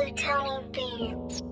other tiny beads.